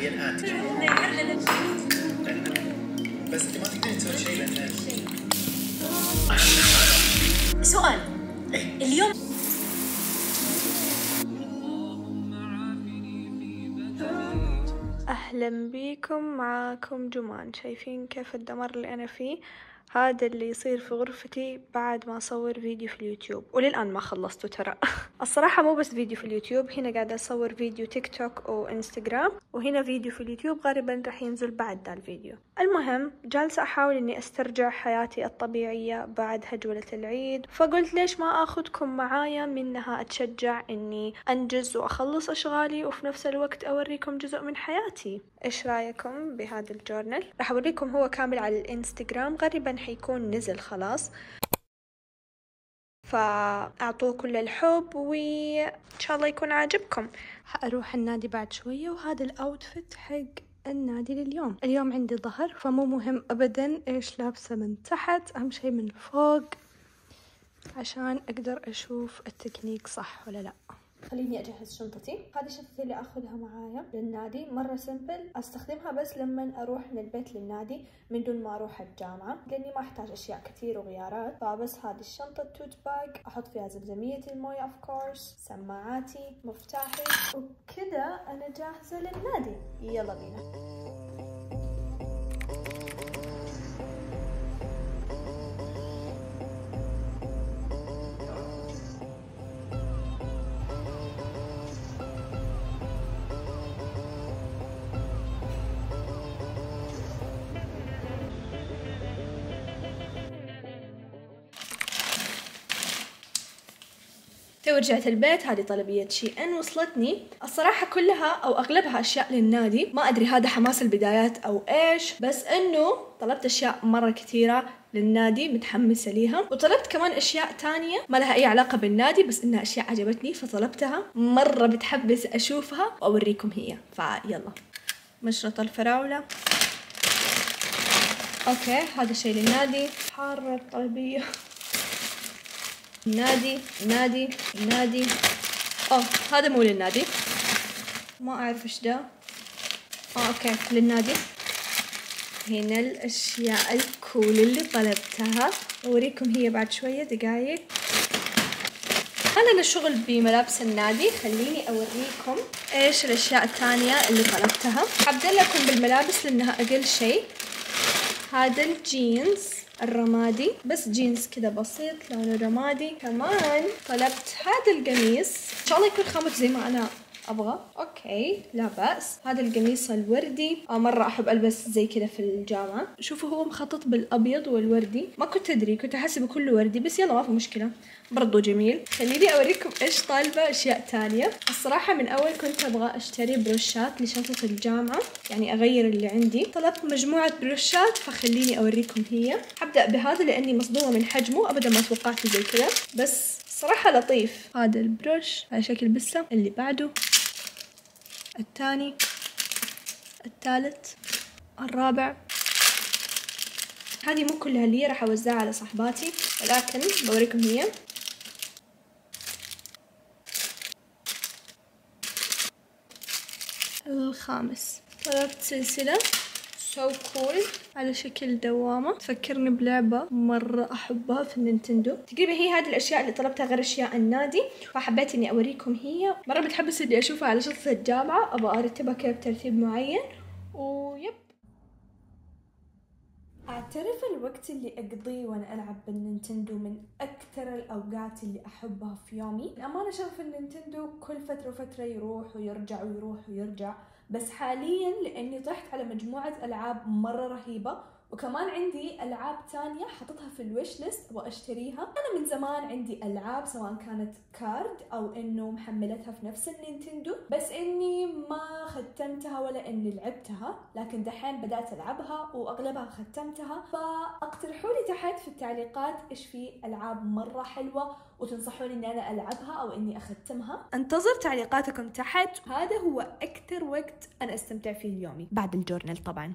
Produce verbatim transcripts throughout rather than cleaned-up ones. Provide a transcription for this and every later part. هي الان بس انت ما تقدرين تسوي شيء لان سؤال اليوم اهلا بيكم، معاكم جمان. شايفين كيف الدمار اللي انا فيه؟ هذا اللي يصير في غرفتي بعد ما اصور فيديو في اليوتيوب، وللان ما خلصته ترى. الصراحه مو بس فيديو في اليوتيوب، هنا قاعده اصور فيديو تيك توك وانستغرام، وهنا فيديو في اليوتيوب غالبا راح ينزل بعد ذا الفيديو. المهم جالسه احاول اني استرجع حياتي الطبيعيه بعد هجوله العيد، فقلت ليش ما اخذكم معايا، منها اتشجع اني انجز واخلص اشغالي، وفي نفس الوقت اوريكم جزء من حياتي. ايش رايكم بهذا الجورنال؟ راح اوريكم هو كامل على الانستغرام، غالبا حيكون نزل خلاص، فاعطوه كل الحب وان شاء الله يكون عاجبكم. حاروح النادي بعد شويه، وهذا الاوتفيت حق النادي لليوم. اليوم عندي ظهر، فمو مهم ابدا ايش لابسه من تحت، اهم شيء من فوق عشان اقدر اشوف التكنيك صح ولا لا. خليني اجهز شنطتي. هذه شنطتي اللي اخذها معايا للنادي، مره سمبل، استخدمها بس لما اروح من البيت للنادي من دون ما اروح الجامعه، لاني ما احتاج اشياء كثير وغيارات، فبس هذه الشنطه توت باج احط فيها زمزميه المويه اوف كورس، سماعاتي، مفتاحي، وكذا انا جاهزه للنادي. يلا بينا. ورجعت البيت. هذه طلبية شي ان وصلتني، الصراحة كلها او اغلبها اشياء للنادي، ما ادري هذا حماس البدايات او ايش، بس انه طلبت اشياء مرة كثيرة للنادي متحمسة ليها، وطلبت كمان اشياء تانية ما لها اي علاقة بالنادي، بس انها اشياء عجبتني فطلبتها، مرة بتحبس اشوفها واوريكم هي. فيلا مشرط الفراولة، اوكي هذا شي للنادي، حارة الطلبية، نادي نادي نادي، اوه هذا مو للنادي، ما اعرف ايش ده، اه اوكي للنادي. هنا الاشياء الكول اللي طلبتها، اوريكم هي بعد شويه دقايق. خلنا الشغل بملابس النادي، خليني اوريكم ايش الاشياء الثانيه اللي طلبتها. حبدأ لكم بالملابس لانها اقل شيء. هذا الجينز الرمادي، بس جينز كذا بسيط لونه رمادي. كمان طلبت هذا القميص، ان شاء الله يكون خامة زي ما انا ابغى، اوكي لا باس. هذا القميص الوردي، اه مره احب البس زي كذا في الجامعه. شوفوا هو مخطط بالابيض والوردي، ما كنت ادري، كنت احسبه كله وردي، بس يلا ما في مشكله برضه جميل. خليني اوريكم ايش طالبه اشياء ثانيه. الصراحه من اول كنت ابغى اشتري بروشات لشنطه الجامعه، يعني اغير اللي عندي. طلبت مجموعه بروشات، فخليني اوريكم هي. حبدا بهذا لاني مصدومه من حجمه، ابدا ما توقعته زي كذا، بس صراحه لطيف. هذا البروش على شكل بسه. اللي بعده، الثاني، الثالث، الرابع. هذه مو كلها لي، راح اوزعها على صاحباتي، ولكن بوريكم هي. الخامس طلبت سلسلة سو كول على شكل دوامة، تفكرني بلعبة مرة أحبها في النينتندو. تقريبا هي هذه الأشياء اللي طلبتها غير أشياء النادي، فحبيت إني أوريكم هي. مرة بتحبس إني أشوفها على شنطة الجامعة، أبغى أرتبها كذا بترتيب معين، ويب. أعترف الوقت اللي أقضيه وأنا ألعب بالنينتندو من أكثر الأوقات اللي أحبها في يومي. الأمانة شغف النينتندو كل فترة وفترة يروح ويرجع ويروح ويرجع، بس حاليا لأني طحت على مجموعة ألعاب مرة رهيبة، وكمان عندي ألعاب تانية حطتها في الويش ليست وأشتريها. أنا من زمان عندي ألعاب، سواء كانت كارد أو إنه محملتها في نفس النينتندو، بس إني ما ختمتها ولا إني لعبتها، لكن دحين بدأت ألعبها وأغلبها ختمتها. فأقترحوا لي تحت في التعليقات إيش في ألعاب مرة حلوة وتنصحوني إني أنا ألعبها أو إني أختمها. أنتظر تعليقاتكم تحت. هذا هو أكثر وقت أنا أستمتع فيه يومي بعد الجورنال طبعاً.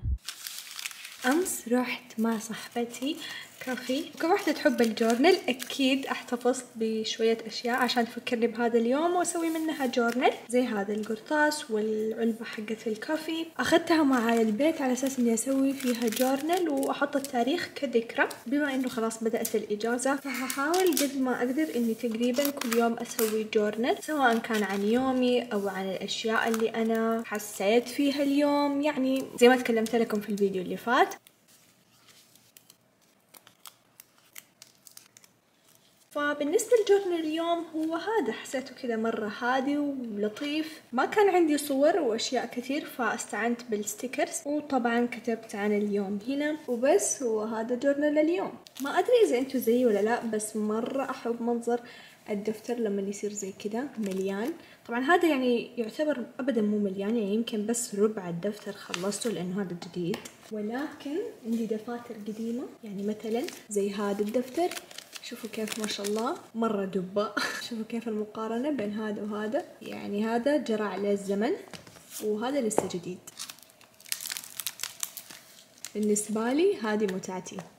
أمس رحت مع صاحبتي كافي. وكواحدة تحب الجورنال اكيد احتفظ بشوية اشياء عشان تفكرني بهذا اليوم واسوي منها جورنال، زي هذا القرطاس والعلبة حقت الكافي. اخذتها معايا البيت على اساس اني اسوي فيها جورنال واحط التاريخ كذكرى. بما انه خلاص بدأت الاجازة فهحاول قد ما اقدر اني تقريبا كل يوم اسوي جورنال، سواء كان عن يومي او عن الاشياء اللي انا حسيت فيها اليوم، يعني زي ما تكلمت لكم في الفيديو اللي فات. فبالنسبة لجورنال اليوم هو هذا، حسيته كذا مرة هادي ولطيف. ما كان عندي صور واشياء كثير فاستعنت بالستيكرز، وطبعا كتبت عن اليوم هنا وبس. وهذا جورنال اليوم. ما ادري اذا انتوا زيي ولا لا، بس مرة احب منظر الدفتر لما يصير زي كذا مليان. طبعا هذا يعني يعتبر ابدا مو مليان، يعني يمكن بس ربع الدفتر خلصته لانه هذا جديد، ولكن عندي دفاتر قديمة. يعني مثلا زي هذا الدفتر، شوفوا كيف ما شاء الله مرة دبة. شوفوا كيف المقارنة بين هذا وهذا، يعني هذا جرى عليه الزمن وهذا لسه جديد. بالنسبة لي هذه متعتي.